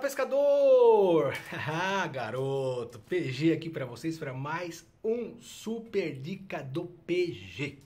pescador! Ah, garoto! PG aqui para vocês para mais um super dica do PG.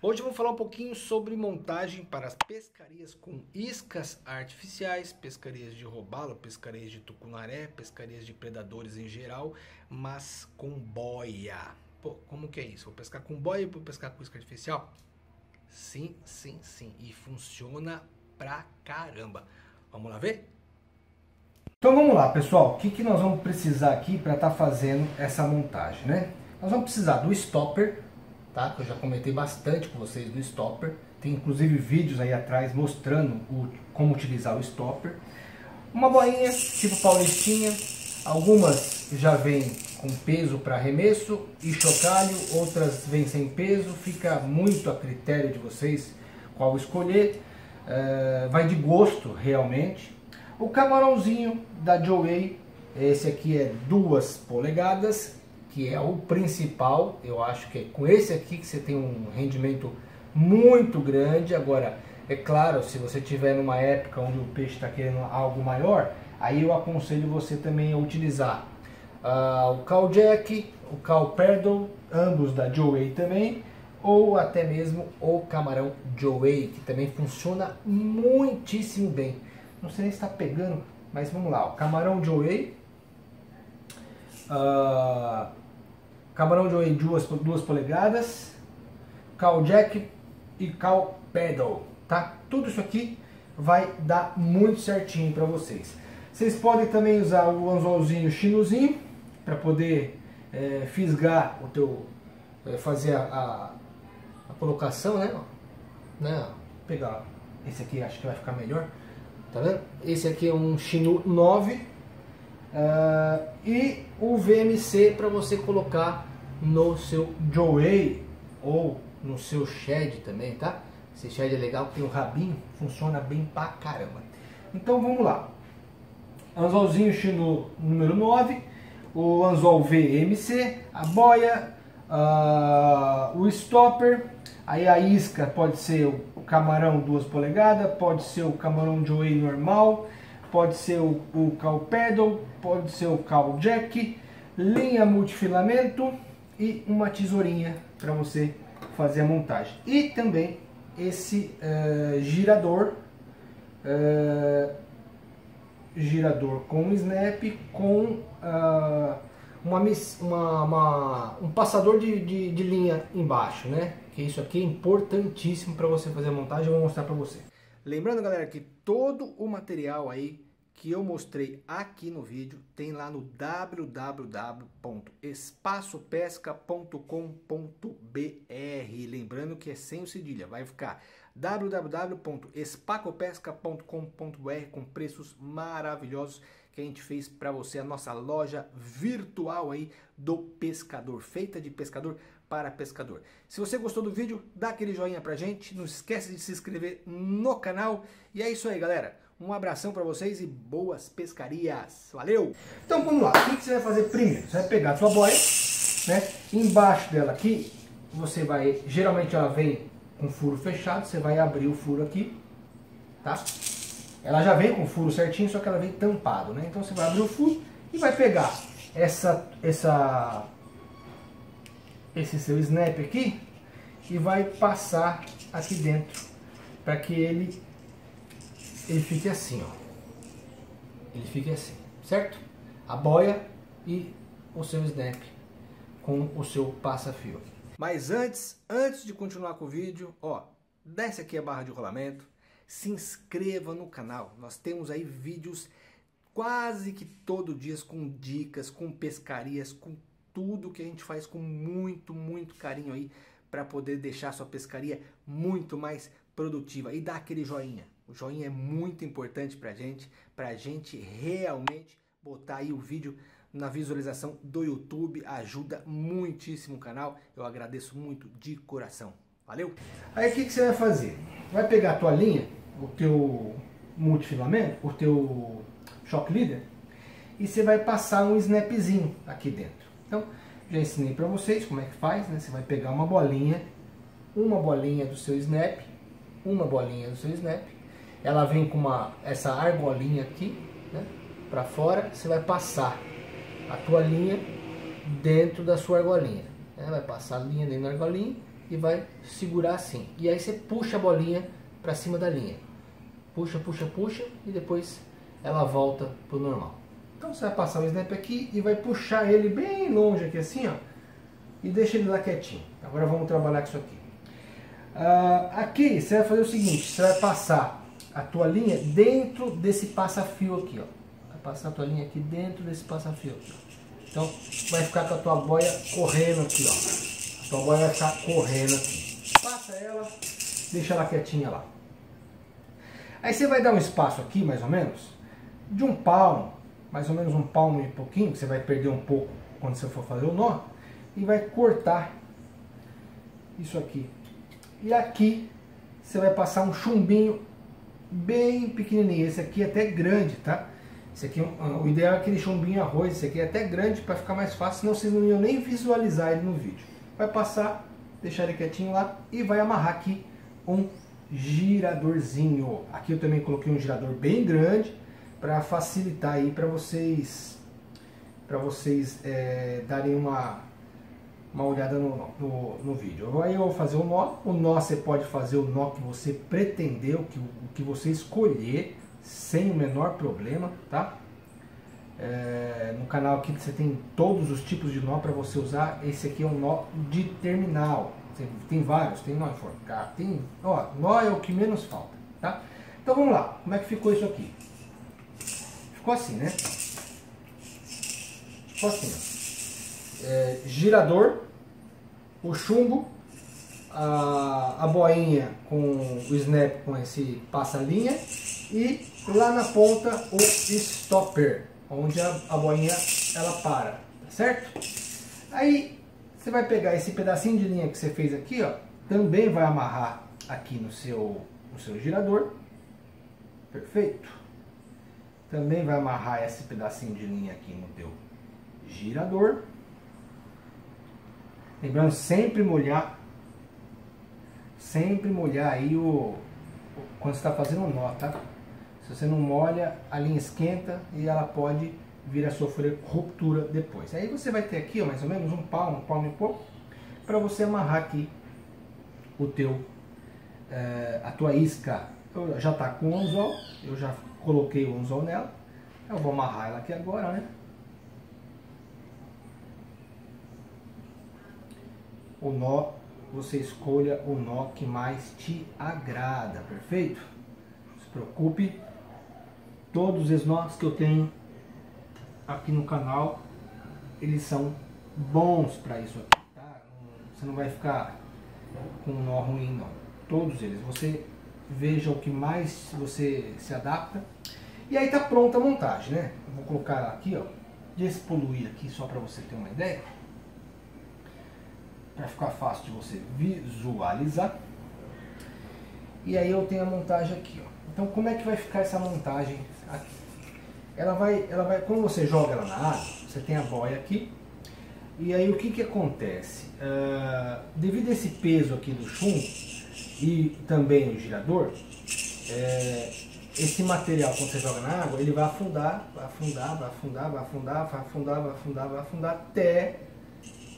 Hoje eu vou falar um pouquinho sobre montagem para as pescarias com iscas artificiais, pescarias de robalo, pescarias de tucunaré, pescarias de predadores em geral, mas com boia. Pô, como que é isso? Vou pescar com boia e vou pescar com isca artificial? Sim, sim, sim. E funciona pra caramba. Vamos lá ver? Então vamos lá, pessoal. O que que nós vamos precisar aqui para estar fazendo essa montagem, né? Nós vamos precisar do stopper, tá? Que eu já comentei bastante com vocês do stopper. Tem inclusive vídeos aí atrás mostrando como utilizar o stopper. Uma boinha tipo paulistinha. Algumas já vêm com peso para arremesso e chocalho, outras vêm sem peso. Fica muito a critério de vocês qual escolher. Vai de gosto realmente. O camarãozinho da Joey, esse aqui é 2 polegadas, que é o principal. Eu acho que é com esse aqui que você tem um rendimento muito grande. Agora, é claro, se você tiver numa época onde o peixe está querendo algo maior, aí eu aconselho você também a utilizar o Cal Jack, o Cal Paddle, ambos da Joey também, ou até mesmo o camarão Joey, que também funciona muitíssimo bem. Não sei nem se está pegando, mas vamos lá. O camarão Joey, camarão Joey 2 polegadas, Cal Jack e Cal Paddle, tá? Tudo isso aqui vai dar muito certinho para vocês. Vocês podem também usar o anzolzinho chinozinho para poder fisgar o teu, fazer a colocação, né? Vou pegar esse aqui, acho que vai ficar melhor. Tá vendo? Esse aqui é um Chinu 9 e o VMC para você colocar no seu Joey ou no seu Shed também, tá? Esse Shed é legal, tem o rabinho, funciona bem pra caramba. Então vamos lá. Anzolzinho Chinu número 9, o anzol VMC, a boia, o stopper, aí a isca pode ser o camarão 2 polegadas, pode ser o camarão Joey normal, pode ser o Cal Paddle, pode ser o Cal Jack, linha multifilamento e uma tesourinha para você fazer a montagem. E também esse girador com snap, com um passador de linha embaixo, né? Que isso aqui é importantíssimo para você fazer a montagem, eu vou mostrar para você. Lembrando, galera, que todo o material aí que eu mostrei aqui no vídeo tem lá no www.espacopesca.com.br. Lembrando que é sem o cedilha, vai ficar www.espacopesca.com.br, com preços maravilhosos que a gente fez para você, a nossa loja virtual aí do pescador, feita de pescador para pescador. Se você gostou do vídeo, dá aquele joinha pra gente, não esquece de se inscrever no canal, e é isso aí, galera. Um abração para vocês e boas pescarias. Valeu! Então vamos lá, o que você vai fazer primeiro? Você vai pegar a sua boia, né? Embaixo dela aqui, você vai, geralmente ela vem com furo fechado, você vai abrir o furo aqui, tá? Ela já vem com o furo certinho, só que ela vem tampado, né? Então você vai abrir o furo e vai pegar esse seu snap aqui e vai passar aqui dentro para que ele fique assim, ó. Ele fique assim, certo? A boia e o seu snap com o seu passa-fio. Mas antes de continuar com o vídeo, ó, desce aqui a barra de rolamento. Se inscreva no canal, nós temos aí vídeos quase que todo dia com dicas, com pescarias, com tudo que a gente faz com muito, muito carinho aí para poder deixar sua pescaria muito mais produtiva. E dá aquele joinha, o joinha é muito importante pra gente realmente botar aí o vídeo na visualização do YouTube, ajuda muitíssimo o canal, eu agradeço muito de coração, valeu? Aí o que você vai fazer? Vai pegar a tua linha, o teu multifilamento, o teu shock leader, e você vai passar um snapzinho aqui dentro. Então, já ensinei para vocês como é que faz, né? Você vai pegar uma bolinha do seu snap, ela vem com essa argolinha aqui, né? para fora, você vai passar a tua linha dentro da sua argolinha, né? Vai passar a linha dentro da argolinha e vai segurar assim, e aí você puxa a bolinha para cima da linha, puxa, puxa, puxa, e depois ela volta pro normal. Então você vai passar o snap aqui e vai puxar ele bem longe aqui assim, ó, e deixa ele lá quietinho. Agora vamos trabalhar com isso aqui. Aqui você vai fazer o seguinte, você vai passar a tua linha dentro desse passa-fio aqui, ó, vai passar a tua linha aqui dentro desse passa-fio aqui, ó. Então vai ficar com a tua boia correndo aqui, ó. Então agora vai ficar correndo assim. Passa ela, deixa ela quietinha lá. Aí você vai dar um espaço aqui, mais ou menos, de um palmo, mais ou menos um palmo e pouquinho, que você vai perder um pouco quando você for fazer o nó, e vai cortar isso aqui. E aqui você vai passar um chumbinho bem pequenininho. Esse aqui é até grande, tá? Esse aqui, o ideal é aquele chumbinho arroz, esse aqui é até grande para ficar mais fácil, senão vocês não iam nem visualizar ele no vídeo. Vai passar, deixar ele quietinho lá e vai amarrar aqui um giradorzinho. Aqui eu também coloquei um girador bem grande para facilitar aí para vocês darem uma olhada no vídeo. Aí eu vou fazer o nó. O nó você pode fazer o nó que você pretender, o que você escolher, sem o menor problema, tá? No canal aqui você tem todos os tipos de nó para você usar. Esse aqui é um nó de terminal. Tem vários, tem nó enforcado, tem... Ó, nó é o que menos falta, tá? Então vamos lá, como é que ficou isso aqui? Ficou assim, né? Ficou assim, ó. Girador, o chumbo, a boinha com o snap, com esse passa-linha, e lá na ponta o stopper, onde a bolinha ela para, tá certo? Aí você vai pegar esse pedacinho de linha que você fez aqui, ó, também vai amarrar aqui no seu girador, perfeito? Também vai amarrar esse pedacinho de linha aqui no teu girador, lembrando sempre molhar aí quando você está fazendo um nó, tá? Se você não molha, a linha esquenta e ela pode vir a sofrer ruptura depois. Aí você vai ter aqui, ó, mais ou menos um palmo e pouco, para você amarrar aqui a tua isca. Eu já tá com o anzol, eu já coloquei o anzol nela. Eu vou amarrar ela aqui agora, né? O nó, você escolha o nó que mais te agrada, perfeito? Não se preocupe. Todos os nós que eu tenho aqui no canal, eles são bons para isso aqui, tá? Você não vai ficar com um nó ruim, não. Todos eles. Você veja o que mais você se adapta. E aí tá pronta a montagem, né? Eu vou colocar aqui, ó, despoluir aqui só para você ter uma ideia, para ficar fácil de você visualizar. E aí eu tenho a montagem aqui, ó. Então como é que vai ficar essa montagem aqui? Ela vai, quando você joga ela na água, você tem a boia aqui. E aí o que que acontece? Devido a esse peso aqui do chumbo e também o girador, esse material quando você joga na água, ele vai afundar, vai afundar, vai afundar, vai afundar, vai afundar, vai afundar, vai afundar, até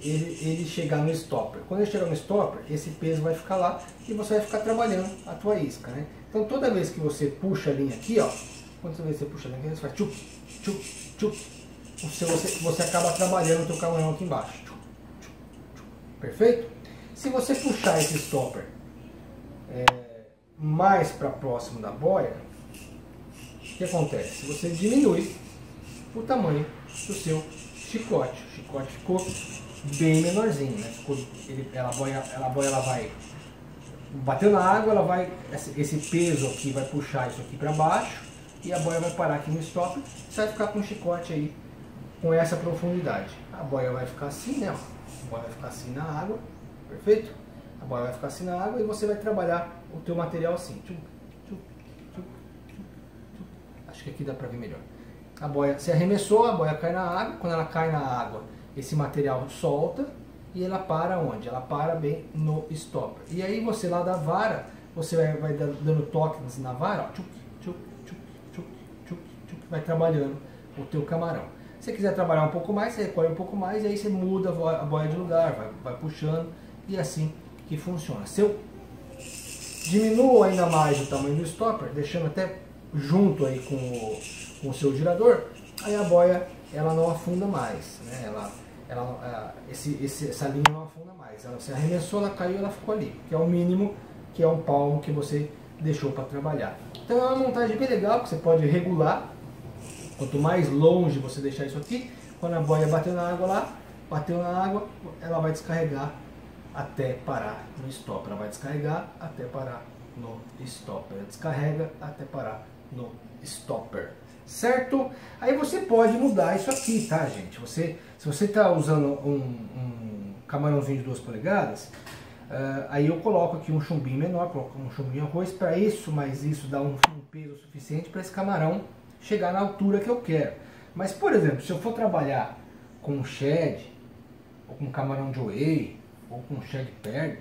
ele chegar no stopper. Quando ele chegar no stopper, esse peso vai ficar lá e você vai ficar trabalhando a tua isca, né? Então toda vez que você puxa a linha aqui, ó, quando você puxa a linha aqui, você faz tchup, tchup, tchup, você acaba trabalhando o teu camarão aqui embaixo, tchup, tchup, tchup. Perfeito? Se você puxar esse stopper mais para próximo da boia, o que acontece? Você diminui o tamanho do seu chicote. O chicote ficou bem menorzinho, né? A boia vai bater na água, ela vai, esse peso aqui vai puxar isso aqui para baixo e a boia vai parar aqui no stopper. Você vai ficar com o chicote aí com essa profundidade. A boia vai ficar assim, né? A boia vai ficar assim na água, perfeito? A boia vai ficar assim na água e você vai trabalhar o teu material assim. Acho que aqui dá para ver melhor. A boia, você arremessou, a boia cai na água. Quando ela cai na água, esse material solta e ela para onde? Ela para bem no stopper. E aí você lá da vara, você vai dando toques na vara, ó, tchuc, tchuc, tchuc, tchuc, tchuc, vai trabalhando o teu camarão. Se você quiser trabalhar um pouco mais, você recolhe um pouco mais e aí você muda a boia de lugar, vai puxando, e assim que funciona. Se eu diminuo ainda mais o tamanho do stopper, deixando até junto aí com o seu girador, aí a boia ela não afunda mais, né? Essa linha não afunda mais. Ela, se arremessou, ela caiu, ela ficou ali, que é o mínimo, que é um palmo que você deixou para trabalhar. Então é uma montagem bem legal, que você pode regular. Quanto mais longe você deixar isso aqui, quando a boia bateu na água lá, ela vai descarregar até parar no stopper. Ela vai descarregar até parar no stopper. Ela descarrega até parar no stopper. Certo? Aí você pode mudar isso aqui, tá, gente? Se você está usando um camarãozinho de 2 polegadas, aí eu coloco aqui um chumbinho menor, coloco um chumbinho arroz para isso, mas isso dá um peso suficiente para esse camarão chegar na altura que eu quero. Mas, por exemplo, se eu for trabalhar com um shed, ou com um camarão Joey, ou com um shed perna,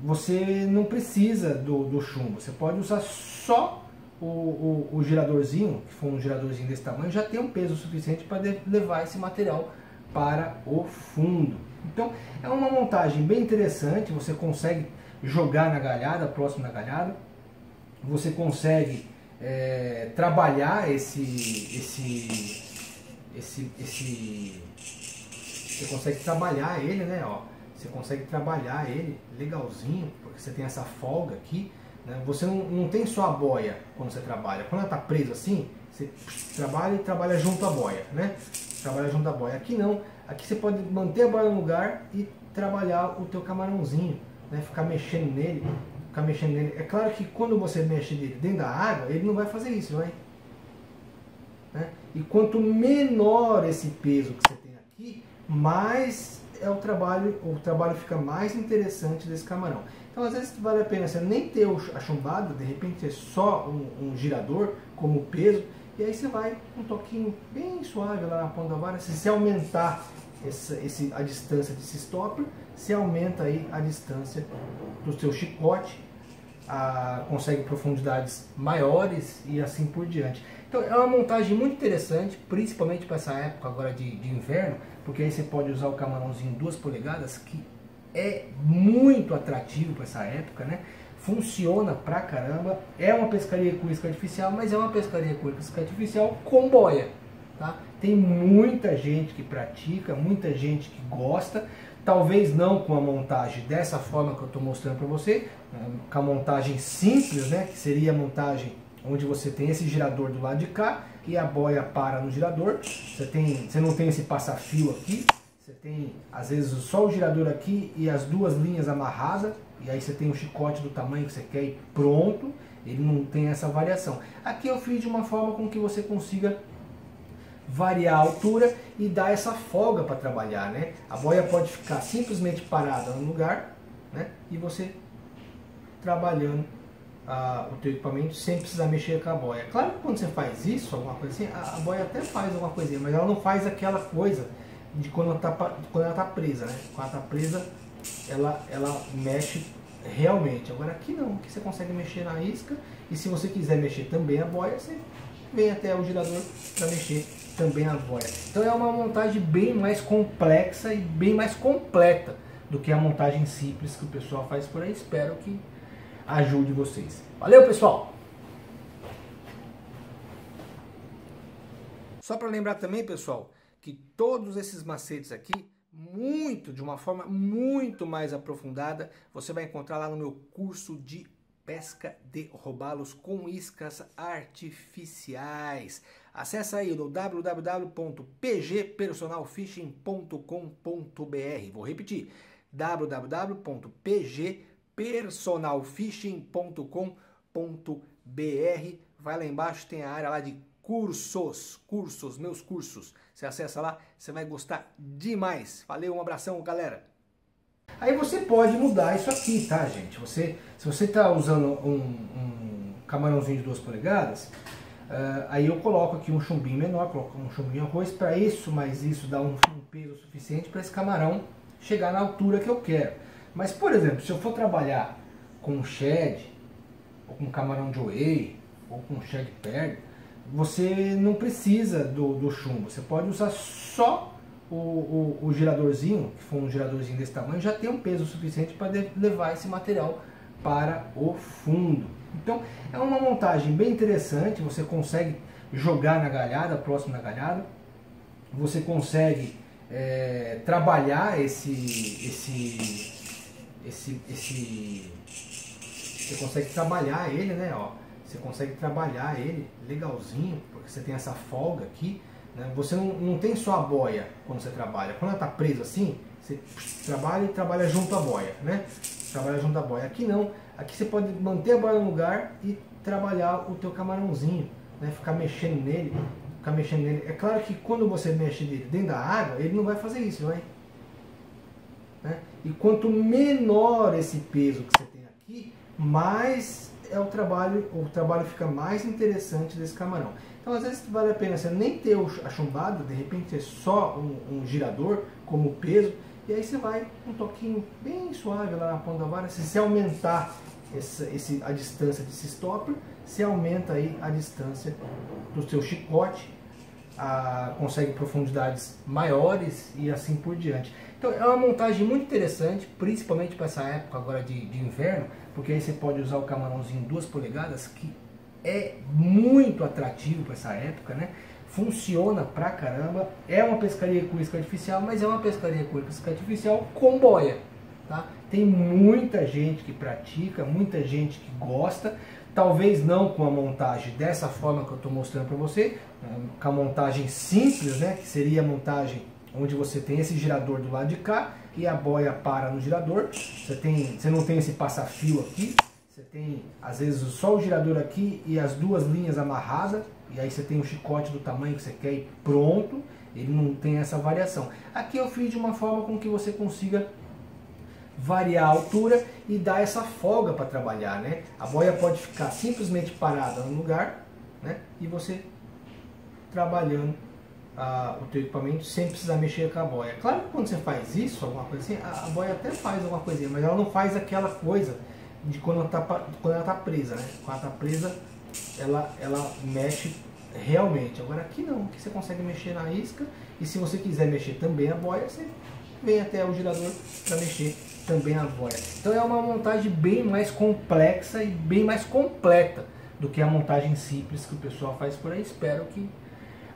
você não precisa do chumbo. Você pode usar só o giradorzinho, que for um giradorzinho desse tamanho, já tem um peso suficiente para levar esse material para o fundo. Então, é uma montagem bem interessante, você consegue jogar na galhada, próximo da galhada, você consegue trabalhar você consegue trabalhar ele, né? Ó, você consegue trabalhar ele legalzinho, porque você tem essa folga aqui, né? Você não tem só a boia quando você trabalha. Quando ela está presa assim, você trabalha e trabalha junto à boia, né? Trabalha junto à boia. Aqui não, aqui você pode manter a boia no lugar e trabalhar o teu camarãozinho, né? Ficar mexendo nele. É claro que quando você mexe nele dentro da água, ele não vai fazer isso, vai? Né? E quanto menor esse peso que você tem aqui, mais é o trabalho fica mais interessante desse camarão. Então às vezes vale a pena você nem ter a chumbada, de repente ter só um girador como peso, e aí você vai um toquinho bem suave lá na ponta da vara. Se você aumentar a distância desse stopper, se aumenta aí a distância do seu chicote, consegue profundidades maiores e assim por diante. Então é uma montagem muito interessante, principalmente para essa época agora de inverno, porque aí você pode usar o camarãozinho 2 polegadas, que é muito atrativo para essa época, né? Funciona pra caramba. É uma pescaria com isca artificial, mas é uma pescaria com isca artificial com boia, tá? Tem muita gente que pratica, muita gente que gosta, talvez não com a montagem dessa forma que eu estou mostrando para você, com a montagem simples, né, que seria a montagem onde você tem esse girador do lado de cá e a boia para no girador, você não tem esse passa-fio aqui, você tem às vezes só o girador aqui e as 2 linhas amarradas, e aí você tem um chicote do tamanho que você quer e pronto, ele não tem essa variação. Aqui eu fiz de uma forma com que você consiga variar a altura e dar essa folga para trabalhar, né? A boia pode ficar simplesmente parada no lugar, né? E você trabalhando o teu equipamento sem precisar mexer com a boia. Claro que quando você faz isso, alguma coisa assim, a boia até faz alguma coisinha, mas ela não faz aquela coisa de quando ela está presa, né? Quando ela está presa, ela mexe realmente. Agora aqui não, aqui você consegue mexer na isca, e se você quiser mexer também a boia, você vem até o girador para mexer também a boia. Então é uma montagem bem mais complexa e bem mais completa do que a montagem simples que o pessoal faz por aí. Espero que ajude vocês. Valeu, pessoal! Só para lembrar também, pessoal, que todos esses macetes aqui, de uma forma muito mais aprofundada, você vai encontrar lá no meu curso de pesca de robalos com iscas artificiais. Acesse aí no www.pgpersonalfishing.com.br. Vou repetir, www.pgpersonalfishing.com.br. Vai lá embaixo, tem a área lá de cursos, meus cursos. Você acessa lá, você vai gostar demais. Valeu, um abração, galera! Aí você pode mudar isso aqui, tá, gente? Se você está usando um camarãozinho de 2 polegadas, aí eu coloco aqui um chumbinho menor, coloco um chumbinho arroz para isso, mas isso dá um peso suficiente para esse camarão chegar na altura que eu quero. Mas, por exemplo, se eu for trabalhar com um shed, ou com um camarão Joey, ou com um shed perna, você não precisa do chumbo, você pode usar só o giradorzinho, que for um giradorzinho desse tamanho, já tem um peso suficiente para levar esse material para o fundo. Então é uma montagem bem interessante, você consegue jogar na galhada, próximo da galhada, você consegue trabalhar você consegue trabalhar ele, né? Ó, você consegue trabalhar ele legalzinho, porque você tem essa folga aqui, né? Você não tem só a boia quando você trabalha. Quando ela está presa assim, você trabalha e trabalha junto à boia, né? Trabalha junto à boia. Aqui não. Aqui você pode manter a boia no lugar e trabalhar o teu camarãozinho, né? Ficar mexendo nele, ficar mexendo nele. É claro que quando você mexe nele dentro da água, ele não vai fazer isso, vai. Né? E quanto menor esse peso que você tem aqui, mais é o trabalho fica mais interessante desse camarão. Então às vezes vale a pena você nem ter a chumbada, de repente ter só um girador como peso, e aí você vai um toquinho bem suave lá na ponta da vara. Se você aumentar a distância desse stopper, você aumenta aí a distância do seu chicote, consegue profundidades maiores e assim por diante. Então é uma montagem muito interessante, principalmente para essa época agora de inverno, porque aí você pode usar o camarãozinho 2 polegadas, que é muito atrativo para essa época, né? Funciona pra caramba, é uma pescaria com isca artificial, mas é uma pescaria com isca artificial com boia, tá? Tem muita gente que pratica, muita gente que gosta, talvez não com a montagem dessa forma que eu estou mostrando para você, com a montagem simples, né? Que seria a montagem onde você tem esse girador do lado de cá e a boia para no girador, você não tem esse passa-fio aqui, você tem às vezes só o girador aqui e as duas linhas amarradas, e aí você tem o chicote do tamanho que você quer e pronto, ele não tem essa variação. Aqui eu fiz de uma forma com que você consiga variar a altura e dar essa folga para trabalhar, né? A boia pode ficar simplesmente parada no lugar, né? E você trabalhando o teu equipamento sem precisar mexer com a boia. Claro que quando você faz isso, alguma coisa assim, a boia até faz alguma coisinha, mas ela não faz aquela coisa de quando ela está presa, né? Quando ela está presa, ela mexe realmente. Agora aqui não, aqui você consegue mexer na isca, e se você quiser mexer também a boia, você vem até o girador para mexer também a boia. Então é uma montagem bem mais complexa e bem mais completa do que a montagem simples que o pessoal faz por aí. Espero que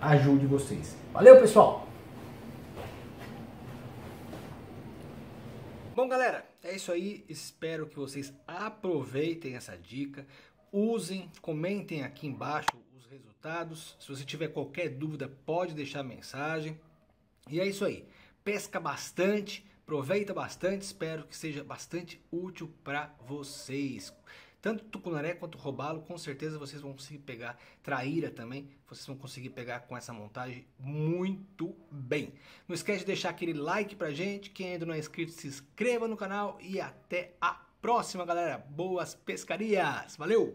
ajude vocês. Valeu, pessoal! Bom, galera, é isso aí. Espero que vocês aproveitem essa dica. Usem, comentem aqui embaixo os resultados. Se você tiver qualquer dúvida, pode deixar mensagem. E é isso aí. Pesca bastante, aproveita bastante, espero que seja bastante útil para vocês. Tanto tucunaré quanto robalo, com certeza vocês vão conseguir pegar, traíra também, vocês vão conseguir pegar com essa montagem muito bem. Não esquece de deixar aquele like pra gente, quem ainda não é inscrito se inscreva no canal e até a próxima, galera. Boas pescarias, valeu!